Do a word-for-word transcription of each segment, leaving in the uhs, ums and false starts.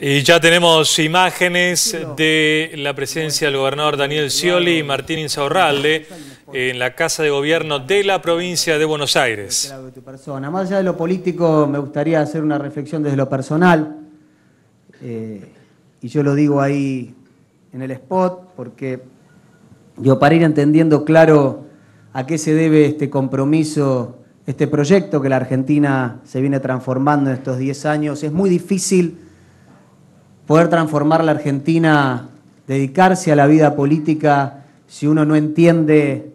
Y ya tenemos imágenes de la presencia del gobernador Daniel Scioli y Martín Insaurralde en la Casa de Gobierno de la provincia de Buenos Aires. Más allá de lo político, me gustaría hacer una reflexión desde lo personal. Eh, y yo lo digo ahí en el spot, porque yo, para ir entendiendo claro a qué se debe este compromiso, este proyecto que la Argentina se viene transformando en estos diez años, es muy difícil poder transformar la Argentina, dedicarse a la vida política, si uno no entiende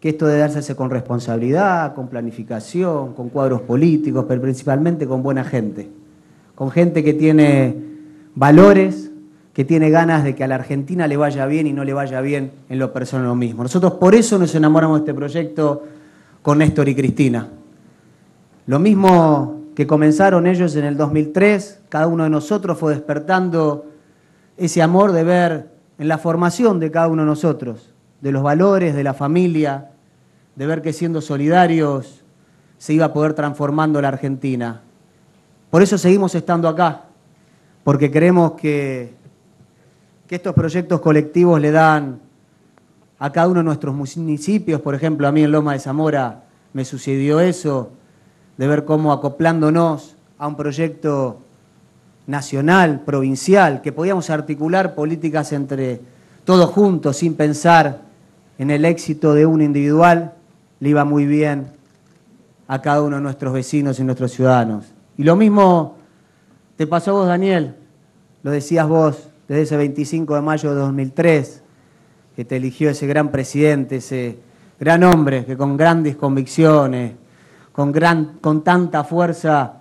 que esto debe darse con responsabilidad, con planificación, con cuadros políticos, pero principalmente con buena gente, con gente que tiene valores, que tiene ganas de que a la Argentina le vaya bien y no le vaya bien en lo personal lo mismo. Nosotros por eso nos enamoramos de este proyecto con Néstor y Cristina. Lo mismo que comenzaron ellos en el dos mil tres, cada uno de nosotros fue despertando ese amor de ver en la formación de cada uno de nosotros, de los valores, de la familia, de ver que siendo solidarios se iba a poder transformando la Argentina. Por eso seguimos estando acá, porque creemos que, que estos proyectos colectivos le dan a cada uno de nuestros municipios. Por ejemplo, a mí en Lomas de Zamora me sucedió eso, de ver cómo acoplándonos a un proyecto nacional, provincial, que podíamos articular políticas entre todos juntos sin pensar en el éxito de uno individual, le iba muy bien a cada uno de nuestros vecinos y nuestros ciudadanos. Y lo mismo te pasó a vos, Daniel, lo decías vos desde ese veinticinco de mayo de dos mil tres, que te eligió ese gran presidente, ese gran hombre que con grandes convicciones, con, gran, con tanta fuerza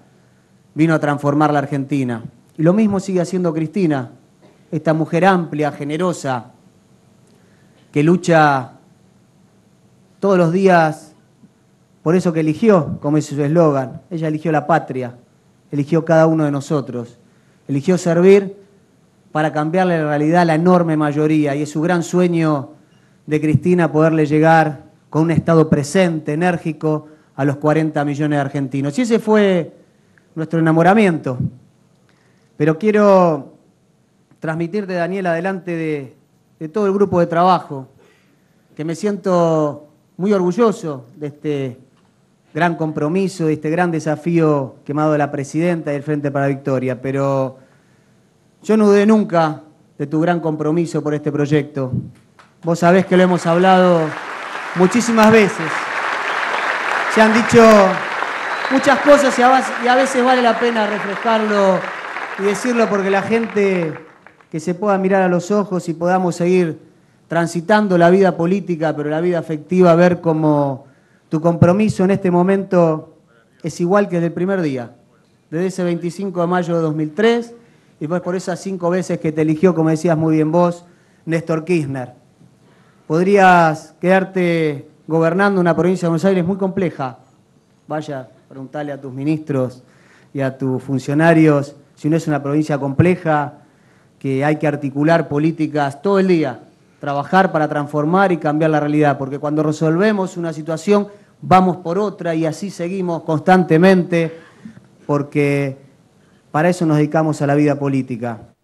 vino a transformar la Argentina. Y lo mismo sigue haciendo Cristina, esta mujer amplia, generosa, que lucha todos los días por eso que eligió, como es su eslogan. Ella eligió la patria, eligió cada uno de nosotros, eligió servir para cambiarle la realidad a la enorme mayoría, y es su gran sueño de Cristina poderle llegar con un Estado presente, enérgico, a los cuarenta millones de argentinos. Y ese fue nuestro enamoramiento. Pero quiero transmitirte, Daniel, adelante de, de todo el grupo de trabajo, que me siento muy orgulloso de este gran compromiso, de este gran desafío que me ha dado la Presidenta del Frente para la Victoria, pero yo no dudé nunca de tu gran compromiso por este proyecto. Vos sabés que lo hemos hablado muchísimas veces. Se han dicho muchas cosas y a veces vale la pena refrescarlo y decirlo, porque la gente que se pueda mirar a los ojos y podamos seguir transitando la vida política, pero la vida afectiva, ver cómo tu compromiso en este momento es igual que desde el primer día, desde ese veinticinco de mayo de dos mil tres, y pues por esas cinco veces que te eligió, como decías muy bien vos, Néstor Kirchner. Podrías quedarte gobernando una provincia de Buenos Aires muy compleja. Vaya, preguntale a tus ministros y a tus funcionarios si no es una provincia compleja, que hay que articular políticas todo el día, trabajar para transformar y cambiar la realidad, porque cuando resolvemos una situación vamos por otra y así seguimos constantemente, porque para eso nos dedicamos a la vida política.